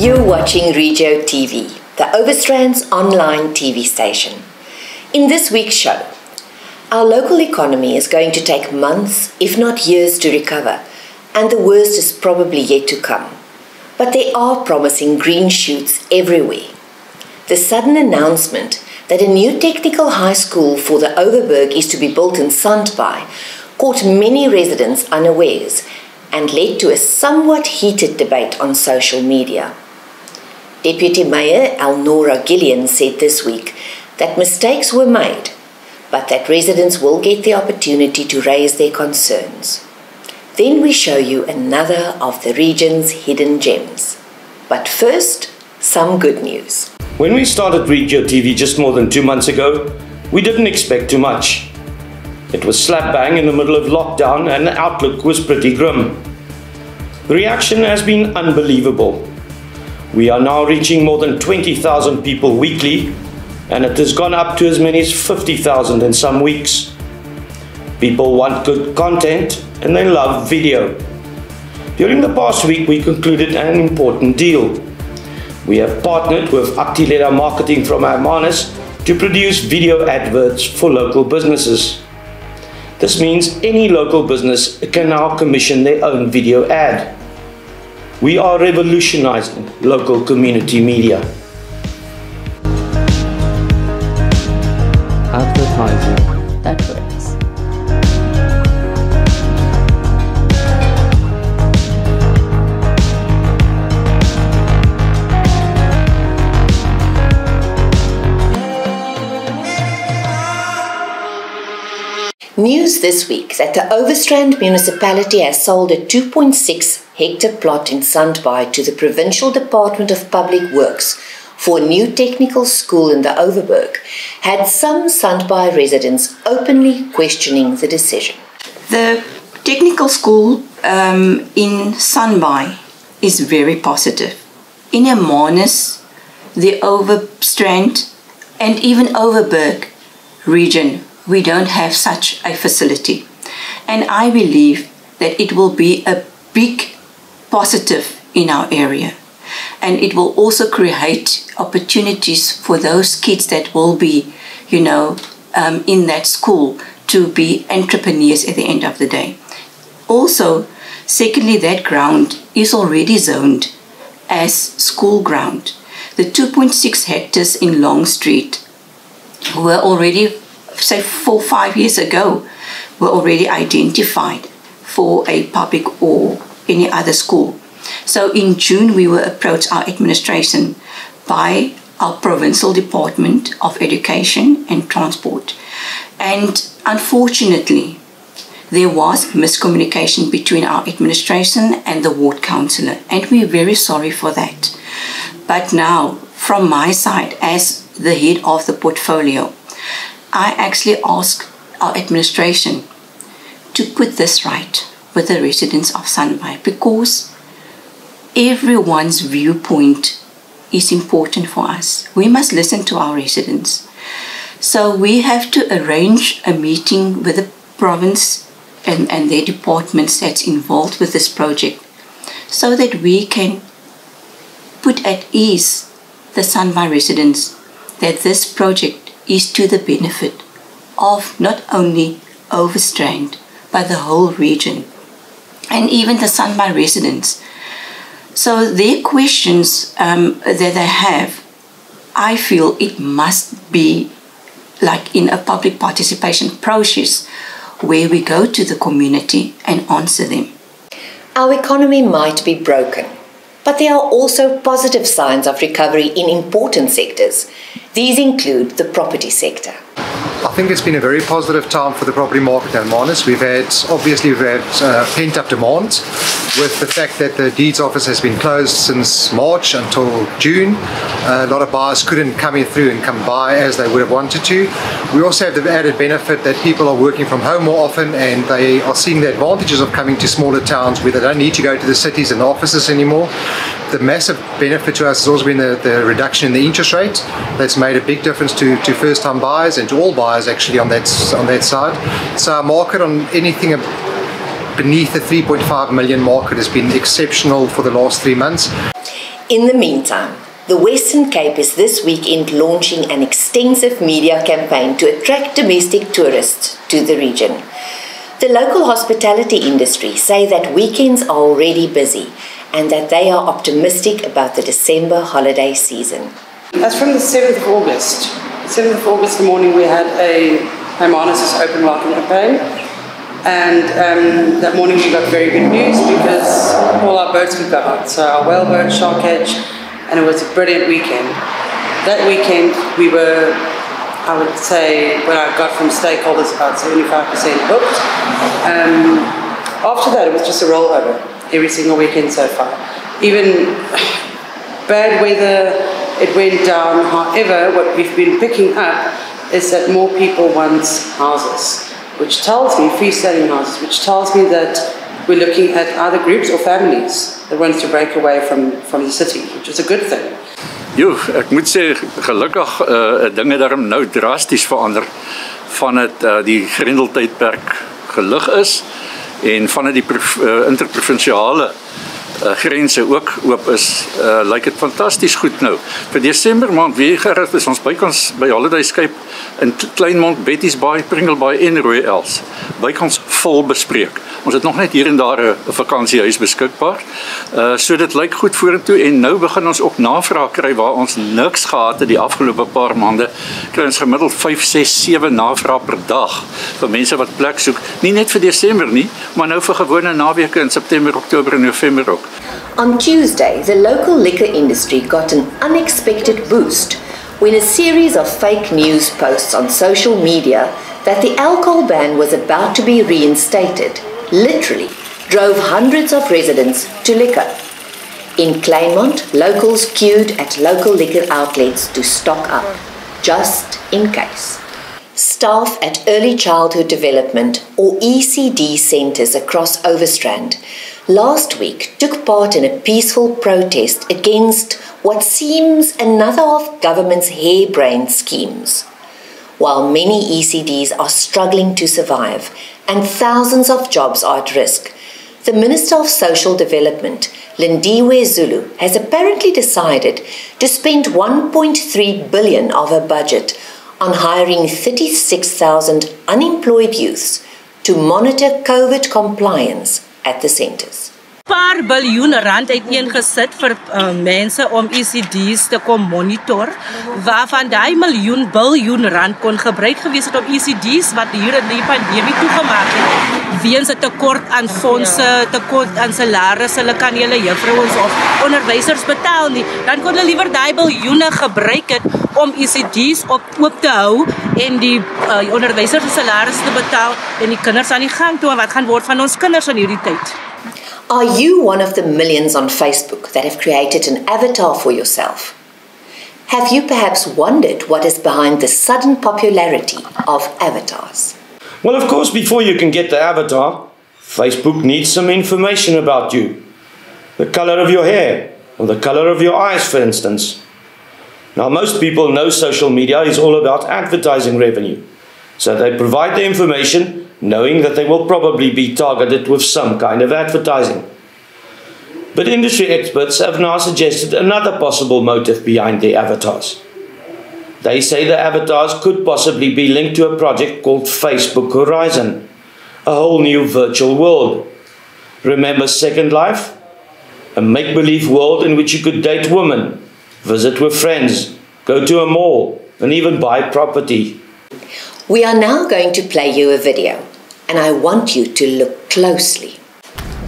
You're watching Regio TV, the Overstrand's online TV station. In this week's show, our local economy is going to take months, if not years, to recover, and the worst is probably yet to come. But there are promising green shoots everywhere. The sudden announcement that a new technical high school for the Overberg is to be built in Sandbaai caught many residents unawares and led to a somewhat heated debate on social media. Deputy Mayor Elnora Gillion said this week that mistakes were made, but that residents will get the opportunity to raise their concerns. Then we show you another of the region's hidden gems. But first, some good news. When we started Regio TV just more than 2 months ago, we didn't expect too much. It was slap bang in the middle of lockdown and the outlook was pretty grim. The reaction has been unbelievable. We are now reaching more than 20,000 people weekly, and it has gone up to as many as 50,000 in some weeks. People want good content and they love video. During the past week, we concluded an important deal. We have partnered with Actilera Marketing from Hermanus to produce video adverts for local businesses. This means any local business can now commission their own video ad. We are revolutionizing local community media. Advertising. That works. News this week that the Overstrand Municipality has sold a 2.6-hectare plot in Sandbaai to the Provincial Department of Public Works for a new technical school in the Overberg had some Sandbaai residents openly questioning the decision. The technical school in Sandbaai is very positive. In Hermanus, the Overstrand and even Overberg region, we don't have such a facility. And I believe that it will be a big positive in our area. And it will also create opportunities for those kids that will be, in that school to be entrepreneurs at the end of the day. Also, secondly, that ground is already zoned as school ground. The 2.6 hectares in Long Street were already, say 4 or 5 years ago, were already identified for a public or any other school. So in June, we were approached our administration by our Provincial Department of Education and Transport. And unfortunately, there was miscommunication between our administration and the ward councillor, and we're very sorry for that. But now, from my side, as the head of the portfolio, I actually asked our administration to put this right with the residents of Sandbaai, because everyone's viewpoint is important for us. We must listen to our residents. So we have to arrange a meeting with the province and their departments that's involved with this project, so that we can put at ease the Sandbaai residents that this project is to the benefit of not only Overstrand, but the whole region, and even the Sandbaai residents. So their questions that they have, I feel it must be like in a public participation process where we go to the community and answer them. Our economy might be broken, but there are also positive signs of recovery in important sectors. These include the property sector. I think it's been a very positive time for the property market in Hermanus. We've had pent-up demand with the fact that the deeds office has been closed since March until June. A lot of buyers couldn't come in through and come by as they would have wanted to. We also have the added benefit that people are working from home more often, and they are seeing the advantages of coming to smaller towns where they don't need to go to the cities and offices anymore. The massive benefit to us has also been the reduction in the interest rate. That's made a big difference to first-time buyers and to all buyers actually on that side. So our market on anything beneath the 3.5 million market has been exceptional for the last 3 months. In the meantime, the Western Cape is this weekend launching an extensive media campaign to attract domestic tourists to the region. The local hospitality industry say that weekends are already busy and that they are optimistic about the December holiday season. As from the 7th of August in the morning, we had a Hermanus open welcome campaign, and that morning we got very good news because all our boats could go out, so our whaleboat, shark cage, and it was a brilliant weekend. That weekend we were, I would say, what I got from stakeholders, about 75% booked. After that it was just a rollover every single weekend so far. Even bad weather, it went down. However, what we've been picking up is that more people want houses, which tells me, freestanding houses, which tells me that we're looking at other groups or families that wants to break away from the city, which is a good thing. Jo, ek moet sê gelukkig dinge daarom nou drasties verander van het die Grendeltydperk gelig is en van het die interprovinsiale grense ook oop is, lyk dit fantasties goed nou. Vir Desember maand weer gerig is ons bykans by Holiday Escape in Kleinmond, Betty's Bay, Pringle Bay en Rooi Els. Bykans vol bespreek. Ons het nog net hier en daar 'n vakansiehuis beskikbaar. So dit lyk goed vorentoe en nou begin ons ook navraag kry waar ons niks gehad het die afgelope paar maande. Kry ons gemiddeld 5, 6, 7 navraag per dag vir mense wat plek soek. Nie net vir Desember nie, maar nou vir gewone naweke in September, Oktober en November ook. On Tuesday, the local liquor industry got an unexpected boost when a series of fake news posts on social media that the alcohol ban was about to be reinstated literally drove hundreds of residents to liquor. In Kleinmond, locals queued at local liquor outlets to stock up, just in case. Staff at Early Childhood Development, or ECD centres across Overstrand, last week took part in a peaceful protest against what seems another of government's harebrained schemes. While many ECDs are struggling to survive and thousands of jobs are at risk, the Minister of Social Development, Lindiwe Zulu, has apparently decided to spend 1.3 billion of her budget on hiring 36,000 unemployed youths to monitor COVID compliance at the centres. 'n paar biljoen rand uiteengesit vir mense om ECD's te kom monitor, waarvan daai biljoen rand kon gebruik gewees het om ECD's wat hier in die pandemie toegemaak het weens 'n tekort aan fondse, tekort aan salarisse, hulle kan hulle juffrouens of onderwysers betaal nie. Dan kon hulle liewer daai biljoene gebruik het om ECD's oop te hou en die onderwysers se salarisse te betaal en die kinders aan die gang toe. Wat gaan word van ons kinders in hierdie tyd? Are you one of the millions on Facebook that have created an avatar for yourself? Have you perhaps wondered what is behind the sudden popularity of avatars? Well, of course, before you can get the avatar, Facebook needs some information about you. The color of your hair, or the color of your eyes, for instance. Now, most people know social media is all about advertising revenue, so they provide the information knowing that they will probably be targeted with some kind of advertising. But industry experts have now suggested another possible motive behind the avatars. They say the avatars could possibly be linked to a project called Facebook Horizon, a whole new virtual world. Remember Second Life? A make-believe world in which you could date women, visit with friends, go to a mall, and even buy property. We are now going to play you a video, and I want you to look closely.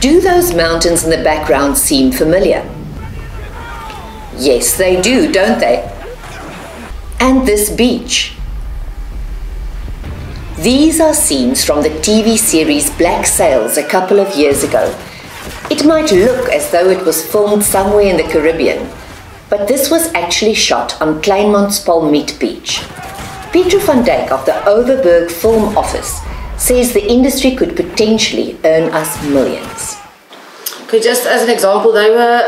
Do those mountains in the background seem familiar? Yes, they do, don't they? And this beach. These are scenes from the TV series Black Sails a couple of years ago. It might look as though it was filmed somewhere in the Caribbean, but this was actually shot on Kleinmond's Palm Meat Beach. Pieter van Dijk of the Overberg Film Office says the industry could potentially earn us millions. Okay, just as an example, they were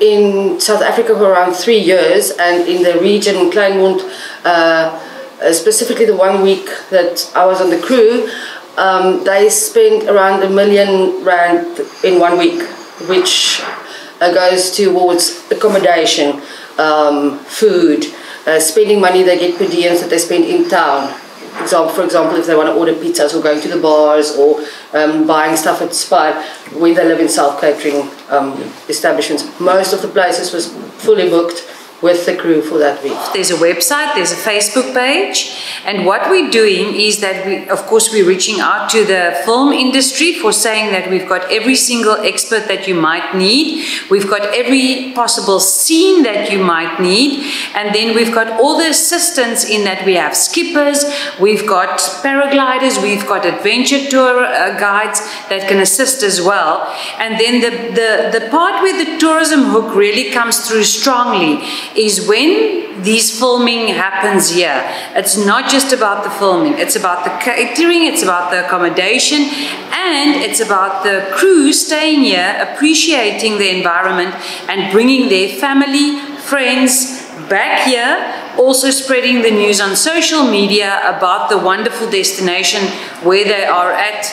in South Africa for around 3 years, and in the region Kleinmond, specifically the 1 week that I was on the crew, they spent around R1 million in 1 week, which goes towards accommodation, food, spending money they get per diems that they spend in town. For example, if they want to order pizzas or going to the bars or buying stuff at Spar, when they live in self-catering establishments. Most of the places was fully booked with the crew for that week. There's a website, there's a Facebook page, and what we're doing is that we, of course, we're reaching out to the film industry for saying that we've got every single expert that you might need, we've got every possible scene that you might need, and then we've got all the assistance in that we have skippers, we've got paragliders, we've got adventure tour guides that can assist as well. And then the part where the tourism hook really comes through strongly is when these filming happens here. It's not just about the filming, it's about the catering, it's about the accommodation, and it's about the crew staying here, appreciating the environment and bringing their family, friends back here, also spreading the news on social media about the wonderful destination where they are at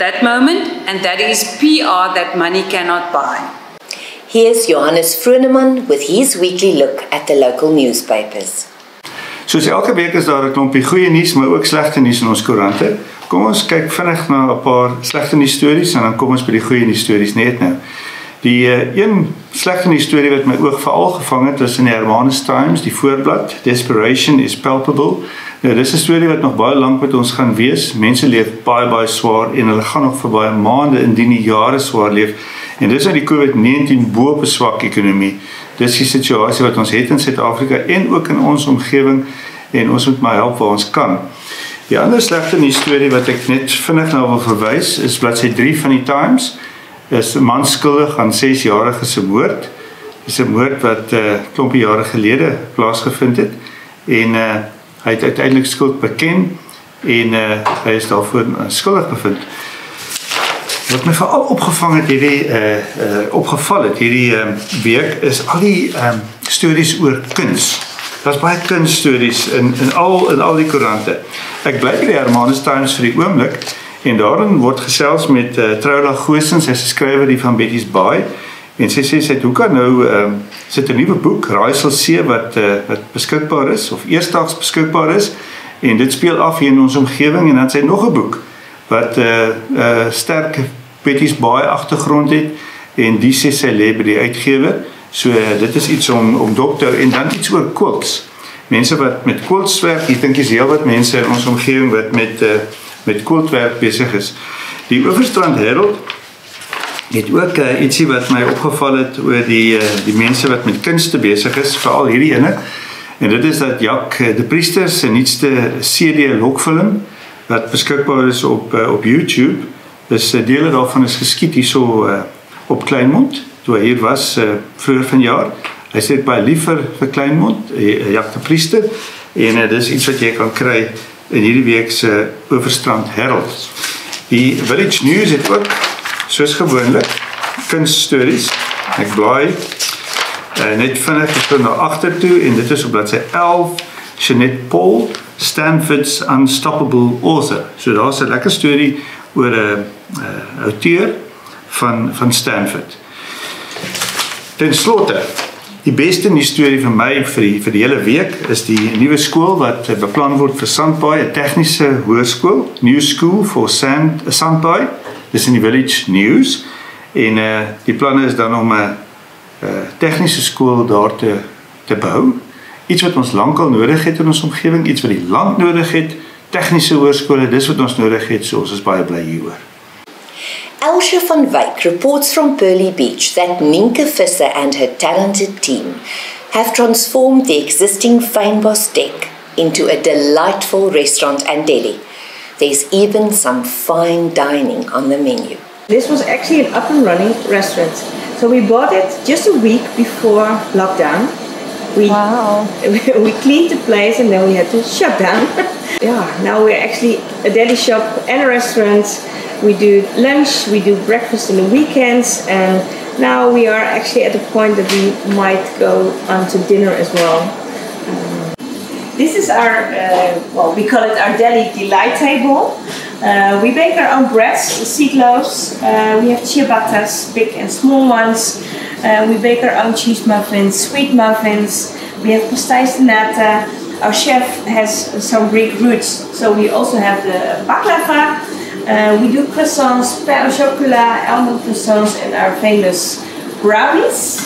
that moment, and that is PR that money cannot buy. Here's Johannes Froenemann with his weekly look at the local newspapers. Soos elke week is daar 'n klompie goeie nuus, maar ook slegte nuus in ons koerante. Kom ons kyk vinnig na 'n paar slegte nuus stories en dan kom ons by die goeie nuus stories net nou. Die een slegte nuus storie wat my oog veral gevang het was in die Hermanus Times, die voorblad, Desperation is palpable. Nou, dis 'n storie wat nog baie lank met ons gaan wees. Mense leef baie baie swaar en hulle gaan nog vir baie maande indien nie jare swaar leef. En dis uit die COVID-19 boop 'n swak ekonomie. Dis die situasie wat ons het in Suid-Afrika en ook in ons omgewing en ons moet maar help waar ons kan. Die ander slegte nuus storie wat ek net vinnig na wil verwys is bladsy 3 van die Times. Is 'n man skuldig aan 6-jarige se moord. Dis 'n moord wat 'n klompie jare gelede plaasgevind het en hy het uiteindelik skuld beken en hy is daarvoor skuldig bevind. Wat my veral opgevang het hierdie opgeval het hierdie week is al die stories oor kuns. Daar's baie kunststories in al die koerante. Ek bly by die Hermanus Times vir die oomblik en daarin word gesels met Troula Goosens, sy skrywer die van Betty's Bay, en sy sê sy het hoe kan nou sit 'n nuwe boek Raaisels See wat beskikbaar is of eersdaags beskikbaar is en dit speel af hier in ons omgewing en dan sy nog 'n boek wat sterk Betty's Bay agtergrond het en die sê sy lê by die uitgewer. So dit is iets om dop te hou en dan iets oor quilts. Mense wat met quilts werk, ek dink is heel wat mense in ons omgewing wat met quiltwerk besig is. Die Overstrand Herald het ook ietsie wat my opgeval het oor die mense wat met kunste besig is, veral hierdie ene. En dit is dat Jack de Priester se nuutste CD lokfilm wat beskikbaar is op YouTube. Dus dele daarvan is geskiet hierso op Kleinmond, toe hy hier was vroeër vanjaar. Hy sê baie lief vir Kleinmond, Jack de Priester, en dis iets wat jy kan kry in hierdie week se Overstrand Herald. Die Village News het ook soos gewoonlik kunststories. Ek blaai net vinnig tot na agtertoe en dit is op bladsy 11 Jeanette Pol, Stanford's Unstoppable Author. So daar's 'n lekker storie oor 'n outeur van Stanford. Ten slotte, die beste nuus storie vir my vir die hele week is die nuwe skool wat beplan word vir Sandbaai, 'n tegniese hoërskool, New School for Sandbaai. Dis in die Village News en die planne is dan om 'n tegniese skool daar te bou. Iets wat ons lankal nodig het in ons omgewing, iets wat die land nodig het, tegniese hoërskole, dis wat ons nodig het, so ons is baie bly hieroor. Elsha van Weik reports from Pearly Beach that Ninka Visser and her talented team have transformed the existing Fynbos deck into a delightful restaurant and deli. There's even some fine dining on the menu. This was actually an up and running restaurant. So we bought it just a week before lockdown. We cleaned the place and then we had to shut down. Yeah, now we're actually a deli shop and a restaurant. We do lunch, we do breakfast on the weekends, and now we are actually at the point that we might go on to dinner as well. This is our, well, we call it our deli delight table. We bake our own breads, seed loaves, we have ciabattas, big and small ones. We bake our own cheese muffins, sweet muffins. We have pastéis de nata. Our chef has some Greek roots, so we also have the baklava. We do croissants, pain au chocolat, almond croissants, and our famous brownies.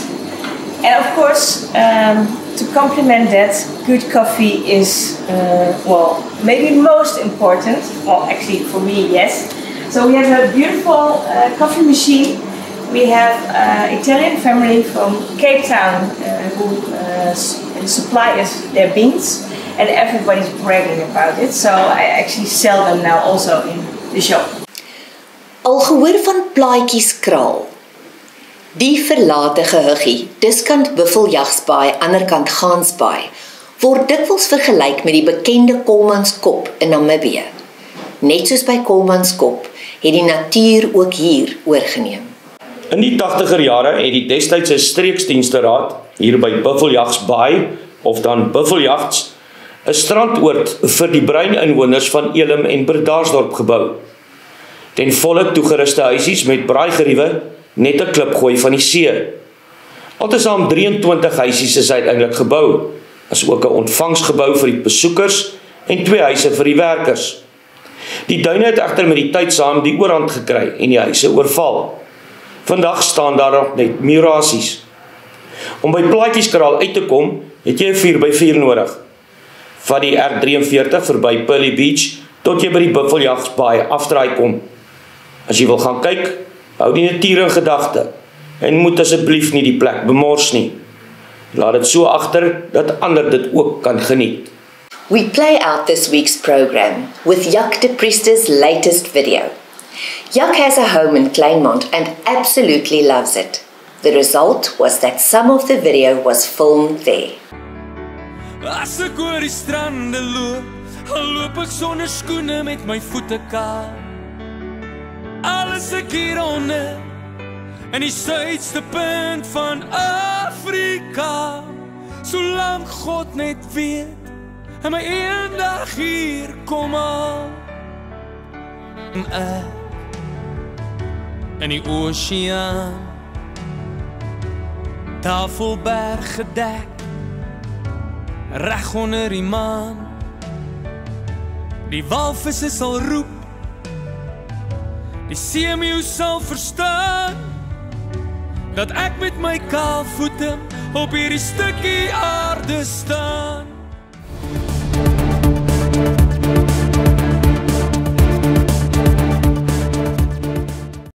And of course, to complement that, good coffee is, well, maybe most important. Well, actually for me, yes. So we have a beautiful coffee machine. We have an Italian family from Cape Town who supply us their beans, and everybody's bragging about it. So I actually sell them now also in the shop. Al gehoor van plaatjieskraal. Die verlate gehuggie, diskant Buffeljagsbaai, anderkant Gaansbaai, word dikwels vergelyk met die bekende Kolmanskop in Namibië. Net soos by Kolmanskop het die natuur ook hier oorgeneem. In die 80er jare het die destydse streeksdiensteraad hier by Buffeljagsbaai of dan Buffeljags 'n strandoord vir die breininwoners van Elim en Bredasdorp gebou. Ten volle toegeruste huisies met braaigeriewe, net 'n klipgooi van die see. Altesaam 23 huisies is uiteindelik gebou, asook 'n ontvangsgebou vir die besoekers en 2 huise vir die werkers. Die duine het egter met die tyd saam die oorhand gekry en die huise oorval. Vandag staan daar nog net murasies. Om by Plaatjieskraal uit te kom, het jy 'n 4x4 nodig. Van die R43 verby Pearly Beach tot jy by die Buffeljagsbaai afdraai kom. As jy wil gaan kyk, hou die natuur in gedagte en moet asseblief nie die plek bemors nie. Laat dit so agter dat ander dit ook kan geniet. We play out this week's program with Jack de Priester's latest video. Jack has a home in Kleinmond and absolutely loves it. The result was that some of the video was filmed there. As ek oor die strande loop, al loop ek sonder skoene met my voete kaal. Alles ek hieronder, in die suidste punt van Afrika. Solang God net weet, en my eendag hier kom aan. En ek, in die oceaan, Tafelberg gedek, reg onder die maan. Die walvisse sal roep, die seemeeu sal verstaan, dat ek met my kaalvoete op hierdie stukkie aarde staan.